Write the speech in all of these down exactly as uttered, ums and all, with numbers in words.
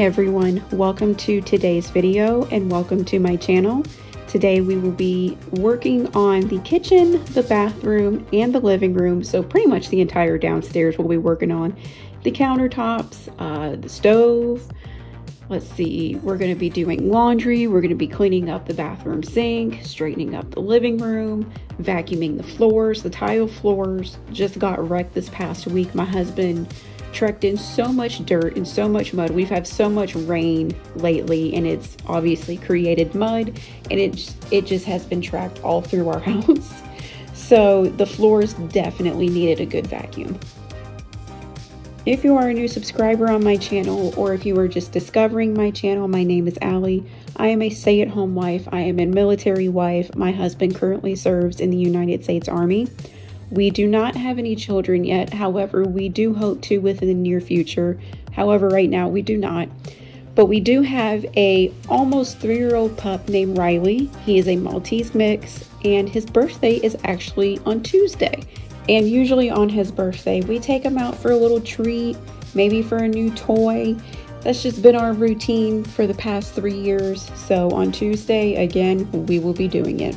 everyone, welcome to today's video and welcome to my channel. Today we will be working on the kitchen, the bathroom, and the living room. So pretty much the entire downstairs we'll be working on. The countertops, uh, the stove, let's see, we're gonna be doing laundry, we're gonna be cleaning up the bathroom sink, straightening up the living room, vacuuming the floors, the tile floors. Just got wrecked this past week. My husband trekked in so much dirt and so much mud. We've had so much rain lately and it's obviously created mud, and it just, it just has been tracked all through our house. So the floors definitely needed a good vacuum. If you are a new subscriber on my channel, or if you are just discovering my channel, my name is Allie. I am a stay-at-home wife. I am a military wife. My husband currently serves in the United States Army. We do not have any children yet. However, we do hope to within the near future. However, right now we do not. But we do have a almost three-year-old pup named Riley. He is a Maltese mix, and his birthday is actually on Tuesday. And usually on his birthday, we take him out for a little treat, maybe for a new toy. That's just been our routine for the past three years. So on Tuesday, again, we will be doing it.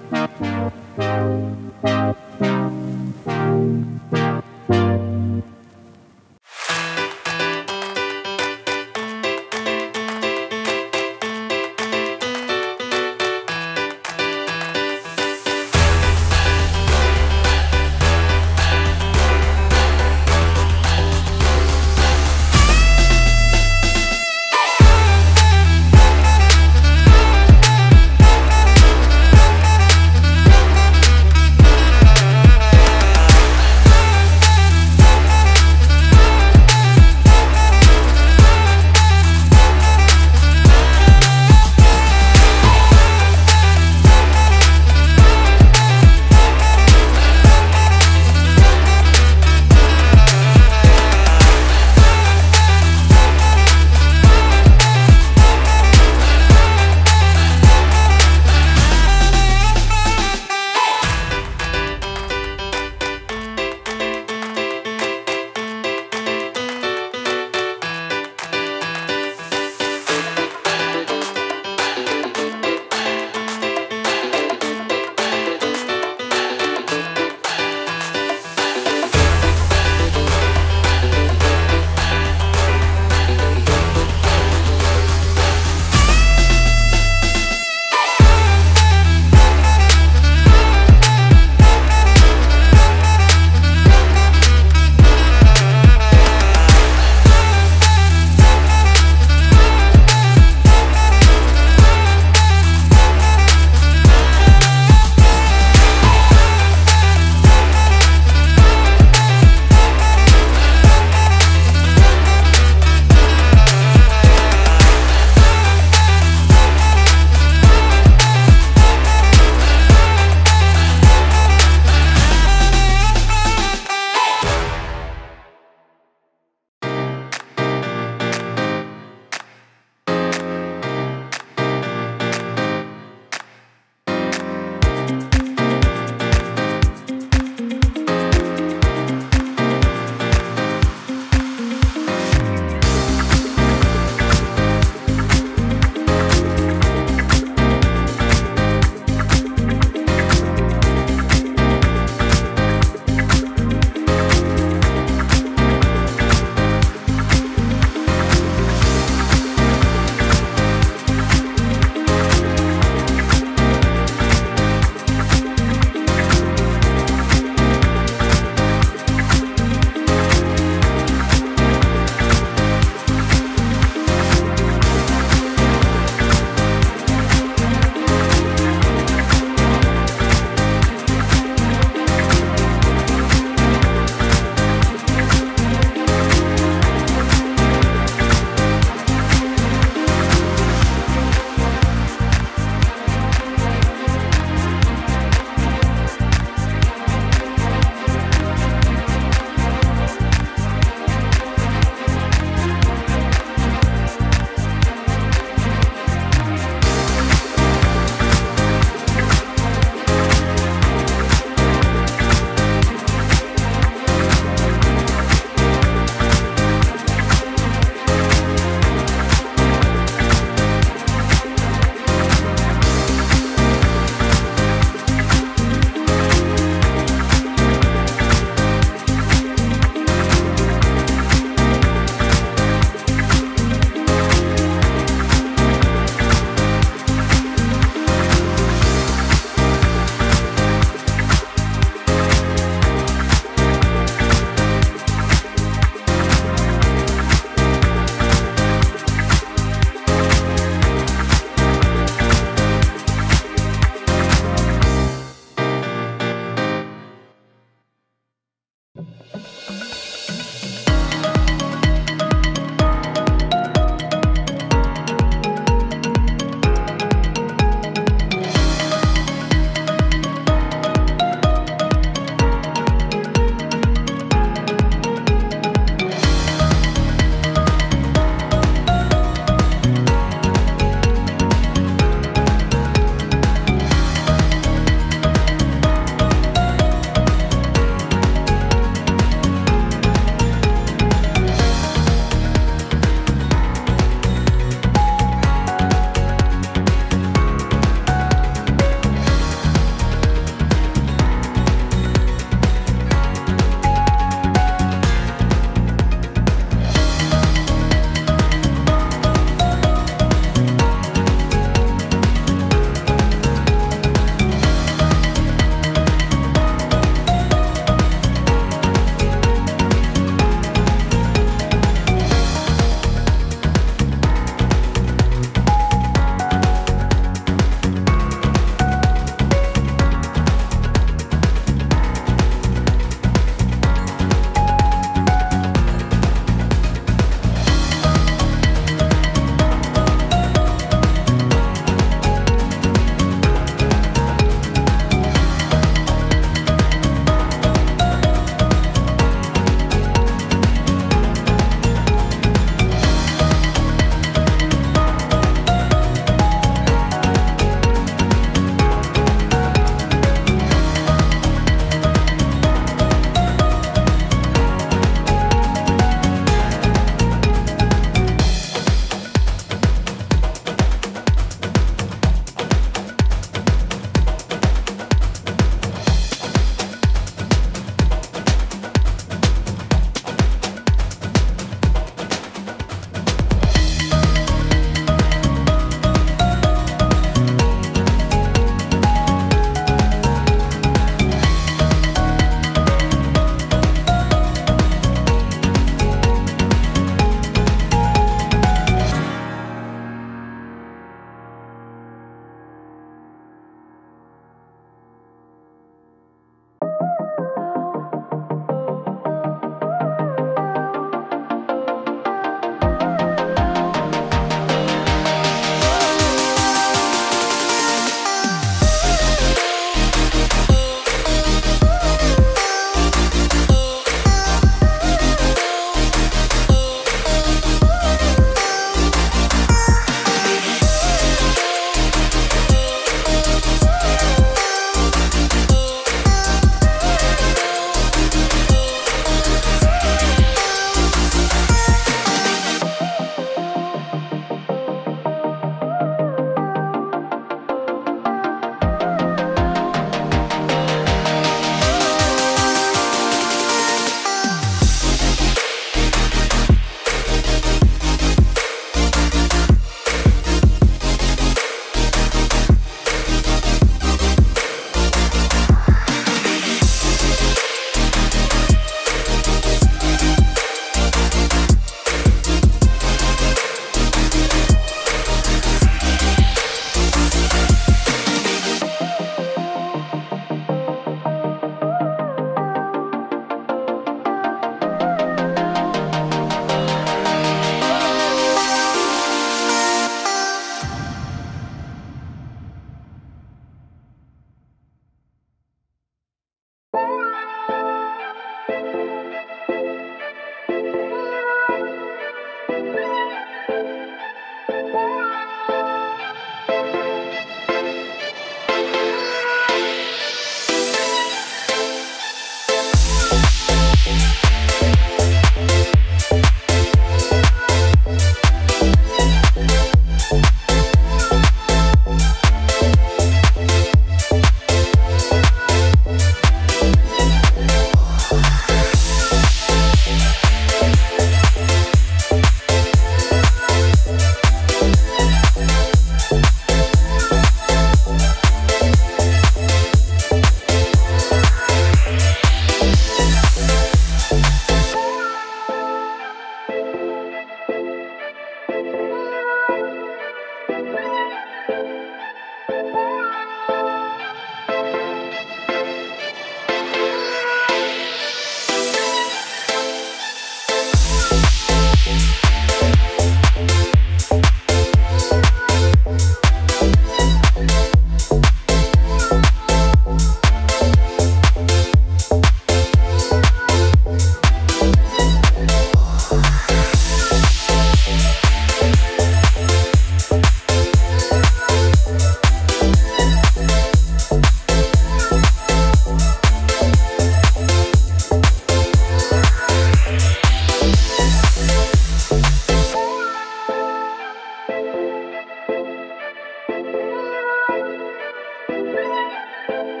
you.